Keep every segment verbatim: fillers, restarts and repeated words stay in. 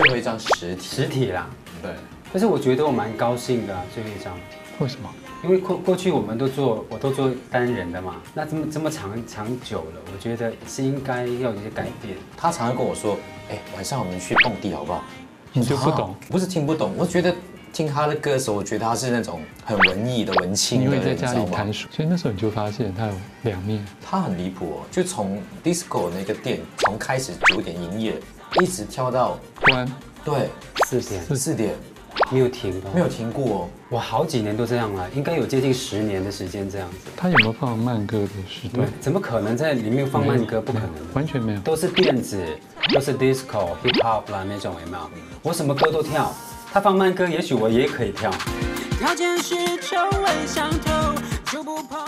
最后一张实体，实体啦，对。但是我觉得我蛮高兴的、啊，最后一张。为什么？因为过过去我们都做，我都做单人的嘛，那这么这么长长久了，我觉得是应该要有一些改变。他常常跟我说，哎、欸，晚上我们去蹦迪好不好？你就不懂，啊、不是听不懂，我觉得。 听他的歌的时候，我觉得他是那种很文艺的文青的人，你会在家里看书，所以那时候你就发现他有两面。他很离谱哦，就从 disco 那个店从开始九点营业，一直跳到关，对，四点，四点，没有停过，没有停过哦。我好几年都这样了，应该有接近十年的时间这样子。他有没有放慢歌的时段？怎么可能在里面放慢歌？不可能，完全没有，都是电子，都是 disco、hip hop 啦那种，有没有？我什么歌都跳。 他放慢歌，也许我也可以跳。条件是臭味相投，就不碰。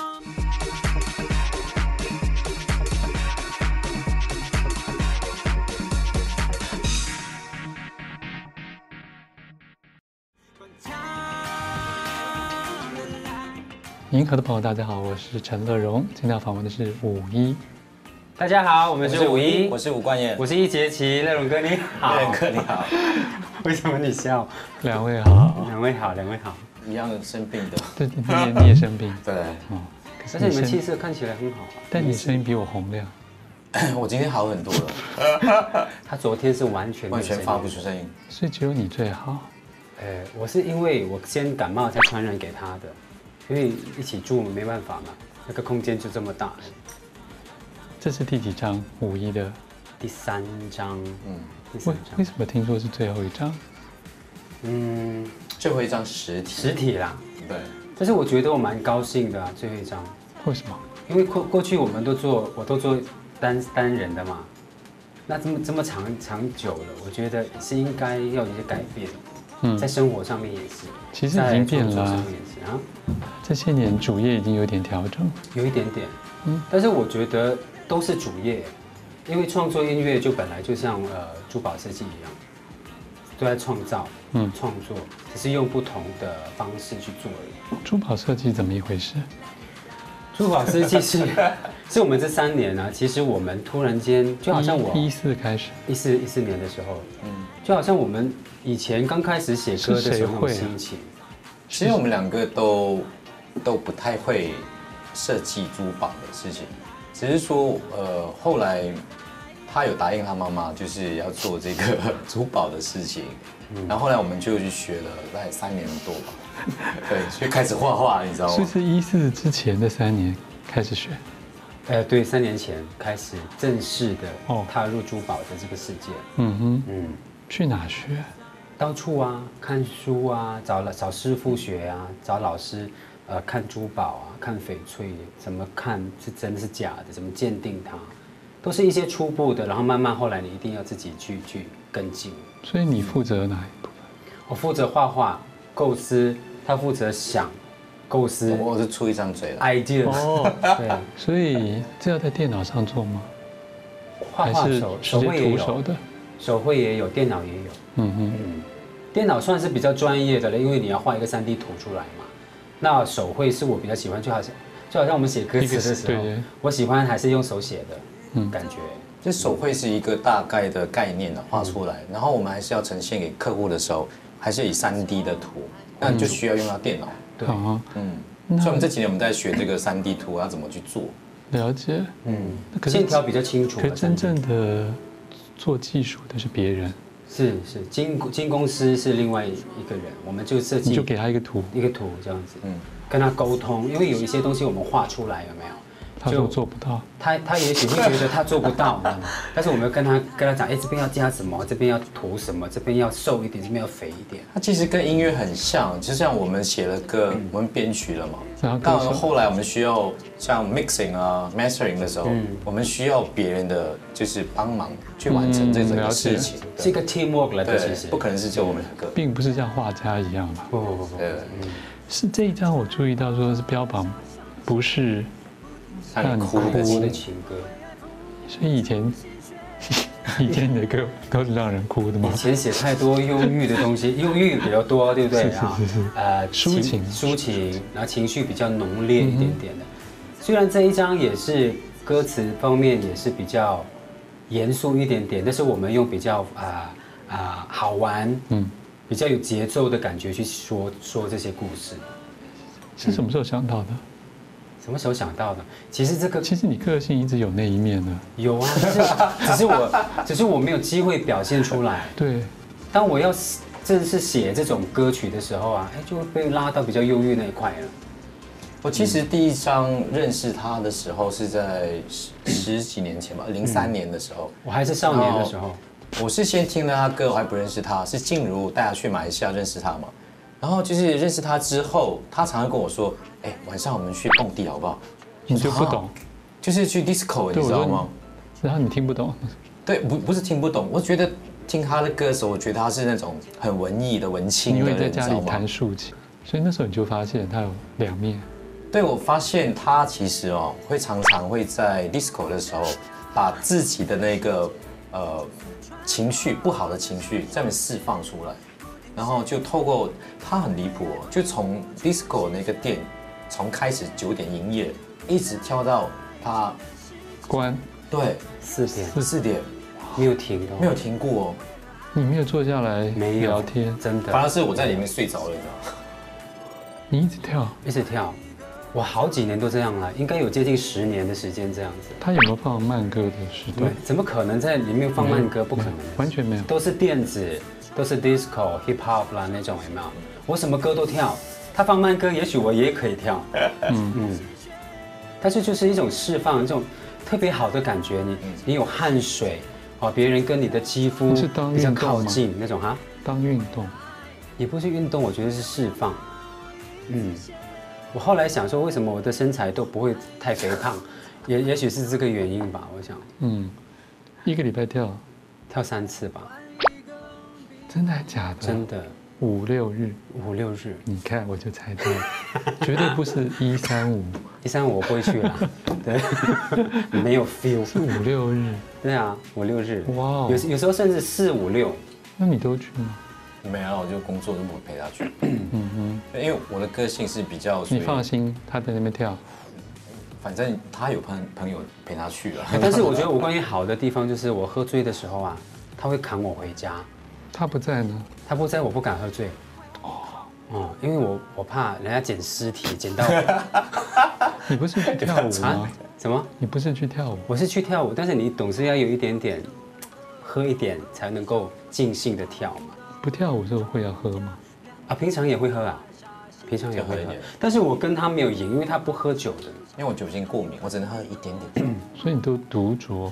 银河的朋友，大家好，我是陈乐融，今天要访问的是五一。 大家好，我们是五一，我是伍冠彦，我是易杰奇，乐融哥你好，乐融哥你好，为什么你笑？两位好，两位好，两位好，一样生病的，对，你也你也生病，对，哦，而且你们气色看起来很好，但你声音比我洪亮，我今天好很多了，他昨天是完全完全发不出声音，所以只有你最好，呃，我是因为我先感冒才传染给他的，因为一起住没办法嘛，那个空间就这么大。 这是第几张五一的？第三张，嗯，第三张。为什么听说是最后一张？嗯，最后一张实体，实体啦，对。但是我觉得我蛮高兴的、啊，最后一张。为什么？因为过过去我们都做，我都做单单人的嘛，那这么这么长长久了，我觉得是应该要有一些改变。嗯，在生活上面也是，其实已经变了、啊。啊、这些年主业已经有点调整，有一点点，嗯，但是我觉得。 都是主业，因为创作音乐就本来就像呃珠宝设计一样，都在创造，嗯，创作，只是用不同的方式去做而已。珠宝设计怎么一回事？珠宝设计是是我们这三年啊，其实我们突然间就好像我一四开始，一四一四年的时候，嗯，就好像我们以前刚开始写歌的时候的心情，其实我们两个都都不太会设计珠宝的事情。 只是说，呃，后来他有答应他妈妈，就是要做这个珠宝的事情。嗯、然后后来我们就去学了大概三年多吧，对，就开始画画，你知道吗？就是一四之前的三年开始学。呃，对，三年前开始正式的踏入珠宝的这个世界。嗯哼，嗯，去哪学？到处啊，看书啊，找了找师傅学啊，找老师。 呃，看珠宝啊，看翡翠，怎么看是真是假的，怎么鉴定它，都是一些初步的，然后慢慢后来你一定要自己去去跟进。所以你负责哪一部分？我负责画画、构思，他负责想、构思。我是出一张嘴了 ，idea。哦，对。所以这要在电脑上做吗？画画手手绘也有，手绘也有，电脑也有。嗯嗯嗯，电脑算是比较专业的了，因为你要画一个三 D 图出来嘛。 那手绘是我比较喜欢，就好像就好像我们写歌词的时候，我喜欢还是用手写的，嗯，感觉。就手绘是一个大概的概念啊，画出来，然后我们还是要呈现给客户的时候，还是以三 D 的图，那你就需要用到电脑。对，嗯，所以我们这几年我们在学这个三 D 图要怎么去做，了解，嗯，线条比较清楚。可真正的做技术的是别人。 是是，金金公司是另外一个人，我们就设计，就给他一个图，一个图这样子，嗯，跟他沟通，因为有一些东西我们画出来有没有，他就做不到，他他也许会觉得他做不到，但是我们跟他跟他讲，哎，这边要加什么，这边要涂什么，这边要瘦一点，这边要肥一点。它其实跟音乐很像，就像我们写了歌，我们编曲了嘛，然后到后来我们需要像 mixing 啊 mastering 的时候，我们需要别人的就是帮忙去完成这整个事情。 是一个 teamwork 来的，其实不可能是就我们两个，并不是像画家一样吧？不不不不，是这一张我注意到说是标榜不是让你哭的情歌，所以以前以前你的歌都是让人哭的吗？以前写太多忧郁的东西，忧郁比较多，对不对？是是是是，呃，抒情抒情，然后情绪比较浓烈一点点的。虽然这一张也是歌词方面也是比较。 严肃一点点，但是我们用比较啊啊、呃啊、呃、好玩，嗯，比较有节奏的感觉去说说这些故事。是什么时候想到的？嗯 什么时候想到的？其实这个，其实你个性一直有那一面的。有啊，只是只是我，只是我没有机会表现出来。对。当我要正式写这种歌曲的时候啊，哎，就会被拉到比较忧郁那一块了。我其实第一张认识他的时候是在十几年前吧，零三年的时候，我还是少年的时候。我是先听了他歌，我还不认识他，是静茹带他去马来西亚认识他嘛。 然后就是认识他之后，他常常跟我说：“哎，晚上我们去蹦迪好不好？”你就不懂，就是去 disco， 你知道吗？然后你听不懂。对，不不是听不懂，我觉得听他的歌的时候，我觉得他是那种很文艺的文青的人，你知道吗？因为在家里弹竖琴，所以那时候你就发现他有两面。对，我发现他其实哦，会常常会在 disco 的时候，把自己的那个呃情绪不好的情绪在那释放出来。 然后就透过他很离谱哦，就从 disco 那个店，从开始九点营业，一直跳到他关，对，四点，四点，没有停的，没有停过哦。你没有坐下来聊天，真的，反而是我在里面睡着了，你知道吗？你一直跳，一直跳，我好几年都这样了，应该有接近十年的时间这样子。他有没有放慢歌的时段？怎么可能在里面放慢歌？不可能，完全没有，都是电子。 都是 disco、hip hop 啦那种，有没有？我什么歌都跳，他放慢歌，也许我也可以跳。嗯嗯，但是就是一种释放，一种特别好的感觉。你你有汗水哦，别人跟你的肌肤比较靠近那种哈。当运动，也不是运动，我觉得是释放。嗯，我后来想说，为什么我的身材都不会太肥胖，也也许是这个原因吧。我想，嗯，一个礼拜跳跳三次吧。 真的还假的？真的，五六日，五六日，你看我就猜到了，绝对不是一三五，一三五我不会去了，对，没有 feel， 是五六日，对啊，五六日，哇，有有时候甚至四五六，那你都去吗？没有，我就工作都不陪他去，嗯哼，因为我的个性是比较，你放心，他在那边跳，反正他有朋朋友陪他去了，但是我觉得我关于好的地方就是我喝醉的时候啊，他会扛我回家。 他不在呢，他不在，我不敢喝醉。哦，哦，因为我我怕人家捡尸体，捡到我。你不是去跳舞吗？啊、什么？你不是去跳舞？我是去跳舞，但是你总是要有一点点，喝一点才能够尽兴的跳嘛。不跳舞的时候会要喝吗？啊，平常也会喝啊，平常也会喝。但是我跟他没有赢，因为他不喝酒的。因为我酒精过敏，我只能喝一点点。所以你都独酌？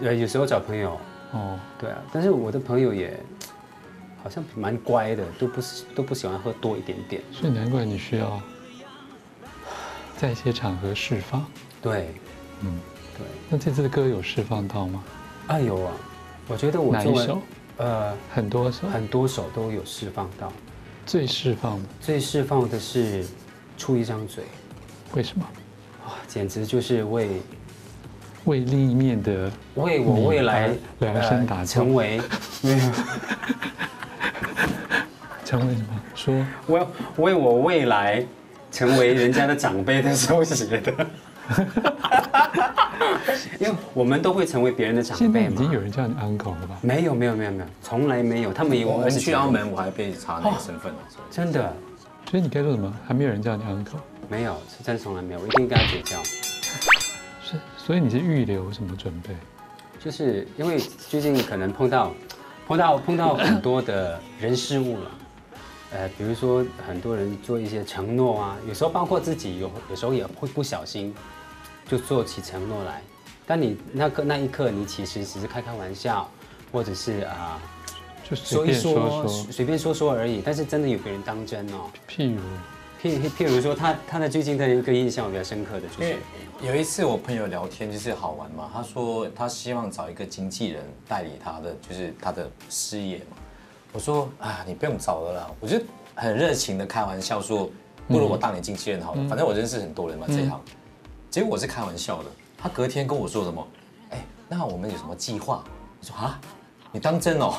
对，有时候找朋友。 哦，对啊，但是我的朋友也好像蛮乖的，都不是都不喜欢喝多一点点，所以难怪你需要在一些场合释放。对，嗯，对。那这次的歌有释放到吗？啊，有啊，我觉得我哪一首？呃，很多首，很多首都有释放到。最释放的，最释放的是出一张嘴。为什么？哇、哦，简直就是为。 为另一面的，为我未来量身打造，成为没有，成为什么？说，我为我未来成为人家的长辈的时候写的，因为我们都会成为别人的长辈嘛。现在已经有人叫你 uncle 了吧？没有，没有，没有，没有，从来没有。他们以为我们去澳门，我还被查那个身份，真的。所以你该说什么？还没有人叫你 uncle？ 没有，是真从来没有，我一定跟他绝交。 所以你是预留什么准备？就是因为最近可能碰到、碰到、碰到很多的人事物了，呃，比如说很多人做一些承诺啊，有时候包括自己有，有时候也会不小心就做起承诺来。但你那个那一刻，你其实只是开开玩笑，或者是啊，就说一说，随便说说而已。但是真的有别人当真哦。譬如。 譬譬如说他，他他的最近的一个印象比较深刻的就是，有一次我朋友聊天就是好玩嘛，他说他希望找一个经纪人代理他的就是他的事业嘛，我说啊你不用找了啦，我就很热情的开玩笑说，不如我当你经纪人好了，嗯、反正我认识很多人嘛、嗯、这一行，结果我是开玩笑的，他隔天跟我说什么，哎那我们有什么计划？我说啊你当真哦，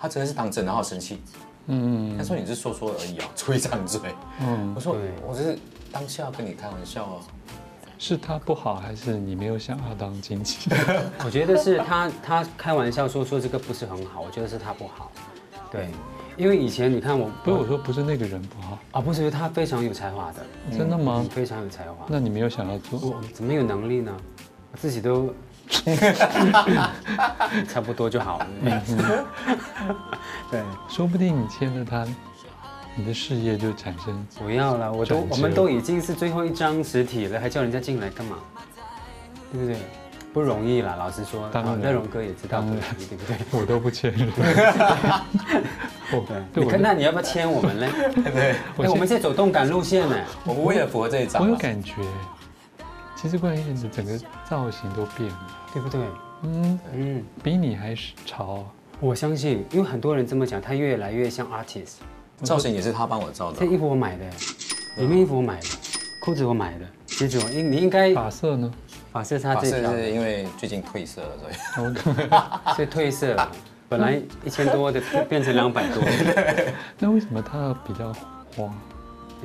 他真的是当真，然后生气。 嗯，他说你是说说而已啊，出一张嘴。嗯，我说我只是当下跟你开玩笑啊。是他不好，还是你没有想要当经纪人？我觉得是他，他开玩笑说说这个不是很好，我觉得是他不好。对，因为以前你看我，不是我说不是那个人不好啊，不是，他非常有才华的。嗯、真的吗？非常有才华。那你没有想要做？我怎么有能力呢？我自己都。 差不多就好了。对，说不定你签了他，你的事业就产生。不要了，我都我们都已经是最后一张实体了，还叫人家进来干嘛？对不对？不容易啦，老实说。当然，乐融哥也知道不容易，对不对？我都不签了。对，你看那你要不要签我们嘞？对，我们现在走动感路线呢。我我也符合这一招。我有感觉。 其实关于你的整个造型都变了，对不对？嗯嗯，比你还潮。我相信，因为很多人这么讲，他越来越像 artist。造型也是他帮我造的。这衣服我买的，里面衣服我买的，裤子我买的，鞋子我应你应该。发色呢？发色他最。发色是因为最近褪色了，所以。所以褪色了，本来一千多的变成两百多。那为什么他比较花？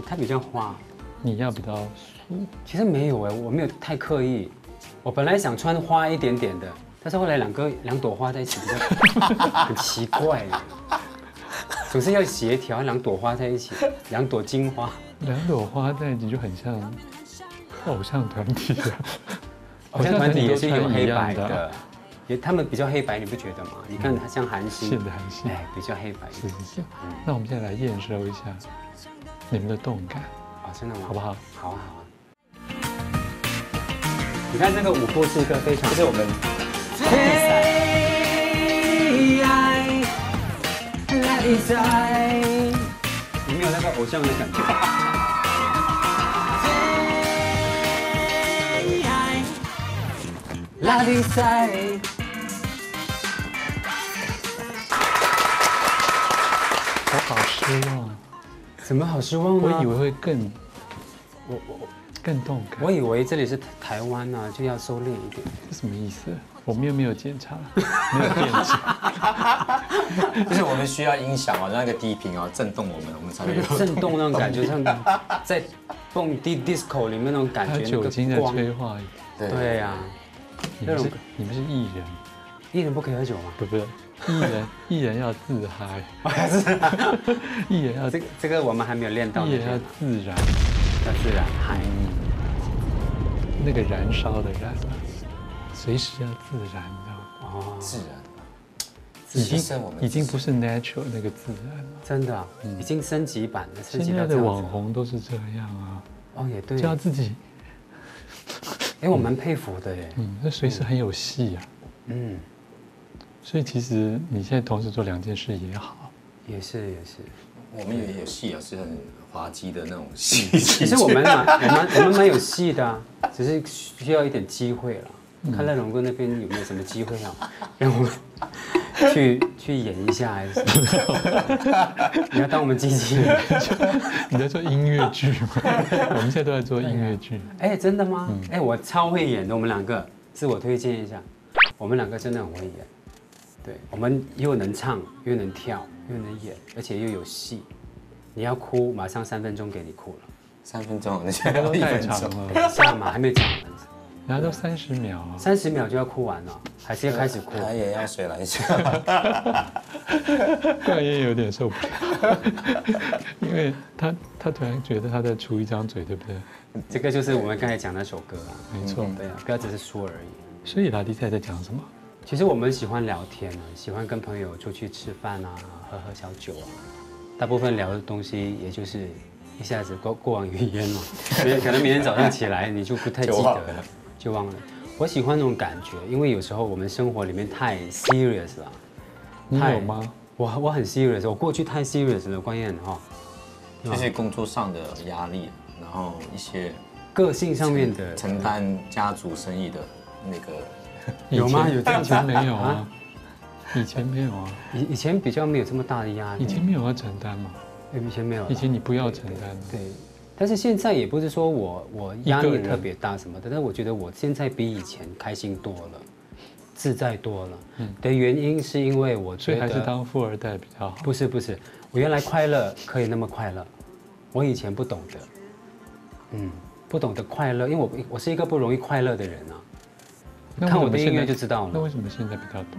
他比较花。你要比较。 其实没有哎，我没有太刻意。我本来想穿花一点点的，但是后来两个两朵花在一起，很奇怪，总是要协调两朵花在一起，两朵金花，两朵花在一起就很像偶像团体啊。偶像团体也是有黑白的，也他们比较黑白，你不觉得吗？你看他像韩星，是的，韩星，哎，比较黑白。是是是。那我们现在来验收一下你们的动感啊，真的吗？好不好？好啊好啊。 你看这个舞步是一个非常，就是我们有没有那个偶像的感觉？拉丁赛，我好失望，怎么好失望呢？我以为会更，我我。 更动感。我以为这里是台湾啊，就要收敛一点。这什么意思？我们又没有检查，没有检查。就是我们需要音响啊，让那个低频啊震动我们，我们才会有震动那种感觉，像在蹦迪 disco 里面那种感觉。酒精的催化。对对呀。你们是你们是艺人，艺人不可以喝酒吗？不是，艺人艺人要自嗨，自嗨，艺人要这个这个我们还没有练到，艺人要自然。 要自然嗨，那个燃烧的燃，随时要自然的哦，自然，已经已经不是 natural 那个自然了，真的，已经升级版了。现在的网红都是这样啊，哦也对，就要自己，哎，我蛮佩服的耶，嗯，那随时很有戏啊，嗯，所以其实你现在同时做两件事也好，也是也是。 我们也有戏啊，是很滑稽的那种戏。其实我们蛮、我们、我们蛮有戏的、啊，只是需要一点机会了。嗯、看乐融哥那边有没有什么机会啊，让我们去去演一下还是什么？你要当我们经纪人？你在做音乐剧吗？我们现在都在做音乐剧。哎、欸，真的吗？哎、嗯欸，我超会演的，我们两个自我推荐一下，我们两个真的很会演。对，我们又能唱又能跳。 又能演，而且又有戏，你要哭，马上三分钟给你哭了。三分钟，那现在都太长了，等一下嘛，还没讲完。然后都三十秒了，三十秒就要哭完了，还是要开始哭？来眼药水来一下。段嫣有点受不了，因为他他突然觉得他在出一张嘴，对不对？这个就是我们刚才讲那首歌啊，没错，对啊，不要只是说而已。所以拉力赛在讲什么？ 其实我们喜欢聊天啊，喜欢跟朋友出去吃饭啊，喝喝小酒啊。大部分聊的东西，也就是一下子过过往云烟嘛。可能明天早上起来你就不太记得了，就忘了。我喜欢那种感觉，因为有时候我们生活里面太 serious 了。你有吗？我我很 serious， 我过去太 serious 了，关键哈。就是工作上的压力，然后一些个性上面的承担家族生意的那个。 有吗？有以前没有啊，以前没有啊，以以前比较没有这么大的压力。以前没有要承担嘛？以前没有。以前你不要承担。对，但是现在也不是说我我压力特别大什么的，但我觉得我现在比以前开心多了，自在多了。的原因是因为我觉得还是当富二代比较好。不是不是，我原来快乐可以那么快乐，我以前不懂得，嗯。不懂得快乐，因为我我是一个不容易快乐的人啊。看我的音乐就知道了。那为什么现在比较懂？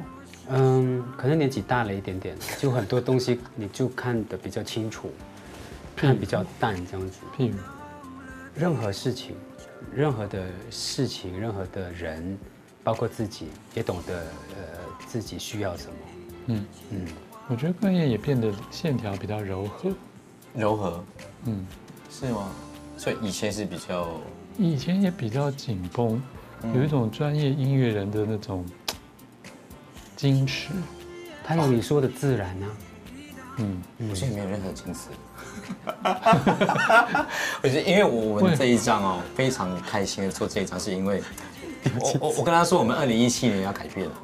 嗯，可能年纪大了一点点，就很多东西你就看得比较清楚，看比较淡这样子。譬如，任何事情，任何的事情，任何的人，包括自己，也懂得呃自己需要什么。嗯嗯，我觉得歌业也变得线条比较柔和。柔和？嗯，是吗？所以以前是比较，以前也比较紧绷，有一种专业音乐人的那种矜持。他有你说的自然啊，嗯，我觉得没有任何矜持。我觉得，因为我们这一张哦，非常开心的做这一张，是因为我我我跟他说，我们二零一七年要改变了。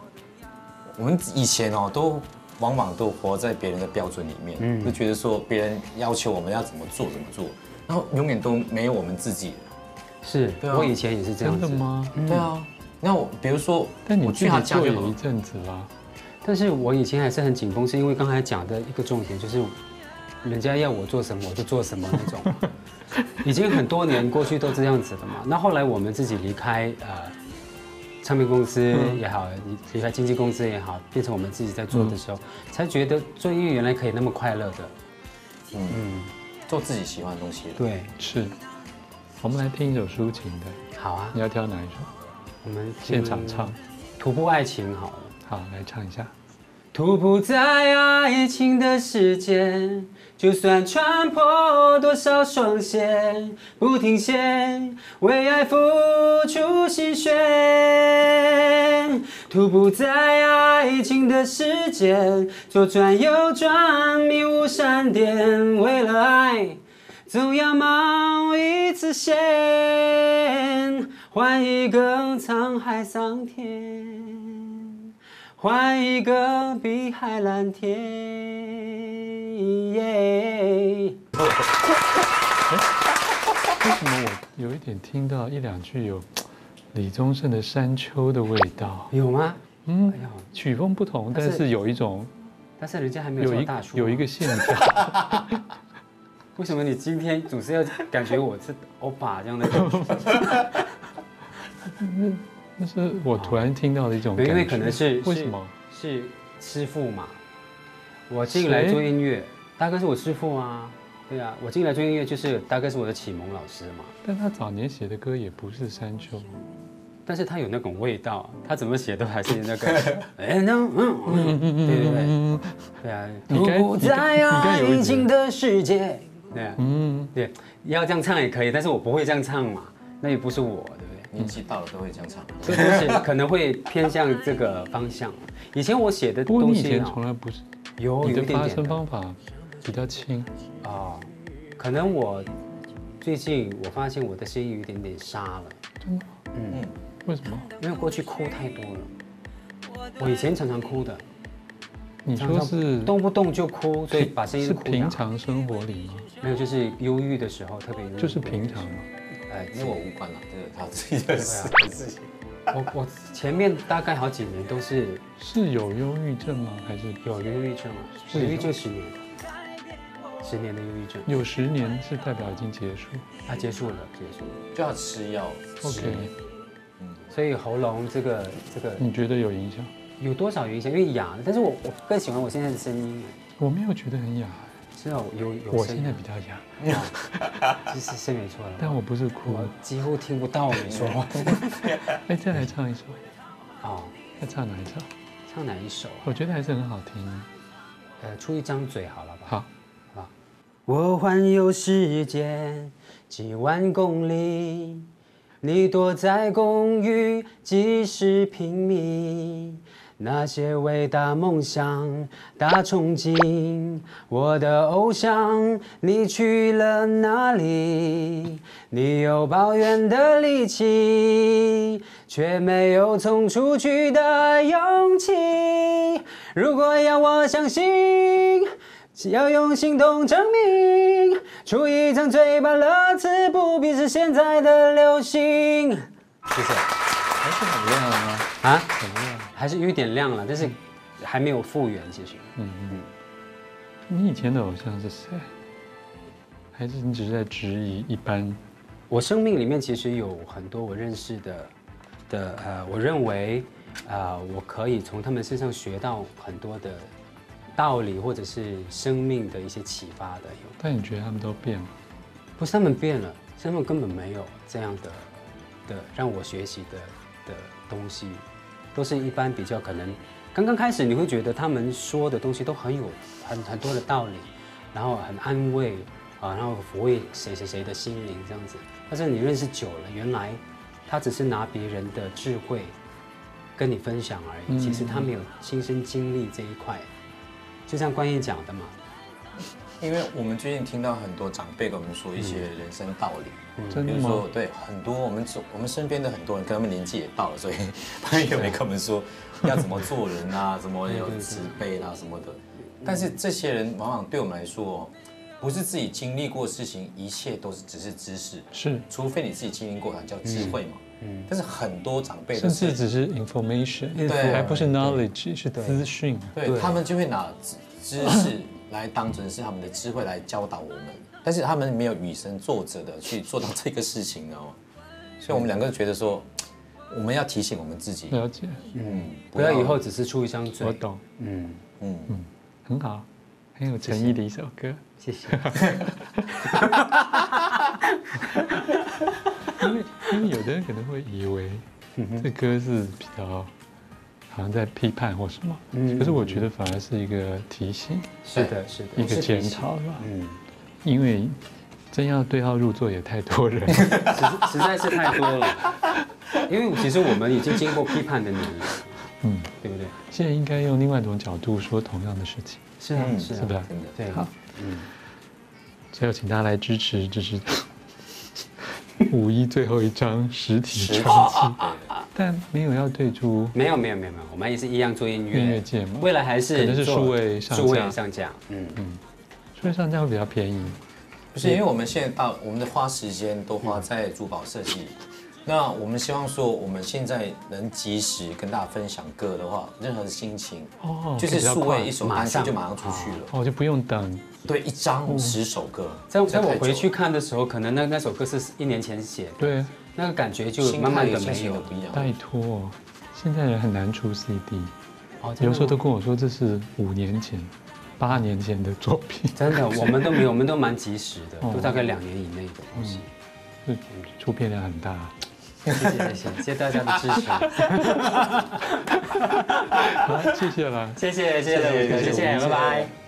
我们以前哦，都往往都活在别人的标准里面，就觉得说别人要求我们要怎么做怎么做。然后永远都没有我们自己，是我以前也是这样子。真的吗？对啊。那我比如说，但你去他家有一阵子啦。但是我以前还是很紧绷，是因为刚才讲的一个重点就是，人家要我做什么我就做什么那种。已经很多年过去都这样子的嘛。那后来我们自己离开呃，唱片公司也好，离开经纪公司也好，变成我们自己在做的时候，才觉得做音乐原来可以那么快乐的。嗯。做自己喜欢的东西了。对，是。我们来听一首抒情的。好啊。你要挑哪一首？我们现场唱《徒步爱情》好了。好，来唱一下。徒步在爱情的世界，就算穿破多少双鞋，不停歇，为爱付出心血。徒步在爱情的世界，左转右转，迷雾闪电，为了爱，总要冒一次险，换一个沧海桑田，换一个碧海蓝天。耶！为什么我有一点听到一两句有李宗盛的山丘的味道，有吗？嗯，曲风不同，但是有一种，但是人家还没有大叔，有一个线条。为什么你今天总是要感觉我是欧巴这样的感觉？那是我突然听到的一种感觉，因为可能是为什么是师父嘛？我进来做音乐，大概是我师父啊。对啊，我进来做音乐就是大概是我的启蒙老师嘛。但他早年写的歌也不是山丘，但是他有那种味道，他怎么写都还是那个，哎，那嗯嗯嗯，对对对，对啊，你该你该有一点对啊，嗯，对，要这样唱也可以，但是我不会这样唱嘛，那也不是我，对不对？年纪到了都会这样唱，所以可能会偏向这个方向。以前我写的东西，以前从来不是有有一点点的发声方法。比较轻哦，可能我最近我发现我的声音有一点点沙了，真的？嗯，为什么？因为过去哭太多了，我以前常常哭的。你说是动不动就哭，所以把声音是平常生活里吗？没有，就是忧郁的时候特别。就是平常吗？哎，跟我无关了，这是他自己的事。自己。我我前面大概好几年都是是有忧郁症吗？还是有忧郁症啊？忧郁症十年。十年的忧郁症，有十年是代表已经结束，它结束了，结束了，就要吃药。OK， 嗯，所以喉咙这个这个，你觉得有影响？有多少有影响？因为哑，但是我我更喜欢我现在的声音。我没有觉得很哑，是啊，有有。我现在比较哑，其实是没错了。但我不是哭，我几乎听不到你说话。哎，再来唱一首。哦，要唱哪一首？唱哪一首？我觉得还是很好听。呃，出一张嘴好了吧？好。我环游世界几万公里，你躲在公寓几十平米。那些伟大梦想、大憧憬，我的偶像，你去了哪里？你有抱怨的力气，却没有冲出去的勇气。如果要我相信，要用行动证明，出一张嘴巴乐此不必是现在的流行。谢谢，还是很亮啊，啊，很亮，还是有点亮了，但是还没有复原，其实。嗯嗯。你以前的偶像是谁？还是你只是在质疑一般我生命里面其实有很多我认识的的呃，我认为啊、呃，我可以从他们身上学到很多的道理，或者是生命的一些启发的。但你觉得他们都变了？不是他们变了，是他们根本没有这样的的让我学习的的东西，都是一般比较可能。 刚刚开始你会觉得他们说的东西都很有很很多的道理，然后很安慰啊，然后抚慰谁谁谁的心灵这样子。但是你认识久了，原来他只是拿别人的智慧跟你分享而已，嗯、其实他没有亲身经历这一块。就像关毅讲的嘛，因为我们最近听到很多长辈给我们说一些人生道理，嗯、比如说对很多我们我们身边的很多人，跟他们年纪也到了，所以他们也没跟我们说。 要怎么做人啊？怎么有慈悲啊？什么的。但是这些人往往对我们来说，不是自己经历过事情，一切都是只是知识。是，除非你自己经历过，才叫智慧嘛。嗯。但是很多长辈甚至只是 information， 对，还不是 knowledge， 是资讯。对，他们就会拿知识来当成是他们的智慧来教导我们，但是他们没有以身作则的去做到这个事情，你知道吗？所以我们两个觉得说。 我们要提醒我们自己，了解，嗯，不要以后只是出一张嘴。我懂，嗯嗯嗯，很好，很有诚意的一首歌，谢谢。因为因为有的人可能会以为这歌是比较好像在批判或什么，嗯，可是我觉得反而是一个提醒，是的，是的，一个检讨吧，嗯，因为真要对号入座也太多人，实实在是太多了。 因为其实我们已经经过批判的年龄，嗯，对不对？现在应该用另外一种角度说同样的事情，是啊，是啊，是吧？对，好，嗯，所以请大家来支持支持五一最后一张实体专辑，但没有要对出，没有没有没有没有，我们也是一样做音乐，音乐界嘛，未来还是可能是数位上架，数位上架，嗯嗯，数位上架会比较便宜，不是因为我们现在大我们的花时间都花在珠宝设计。 那我们希望说，我们现在能及时跟大家分享歌的话，任何心情，哦，就是数位一首单曲就马上出去了，哦，就不用等。对，一张十首歌。在在我回去看的时候，可能那那首歌是一年前写的，对，那个感觉就慢慢的没有不一样。拜托，现在人很难出 C D， 有时候都跟我说这是五年前、八年前的作品。真的，我们都没有，我们都蛮及时的，都大概两年以内的东西，出片量很大。 谢谢谢谢，谢谢大家的支持。好，谢谢了，谢谢谢谢，谢谢，拜拜。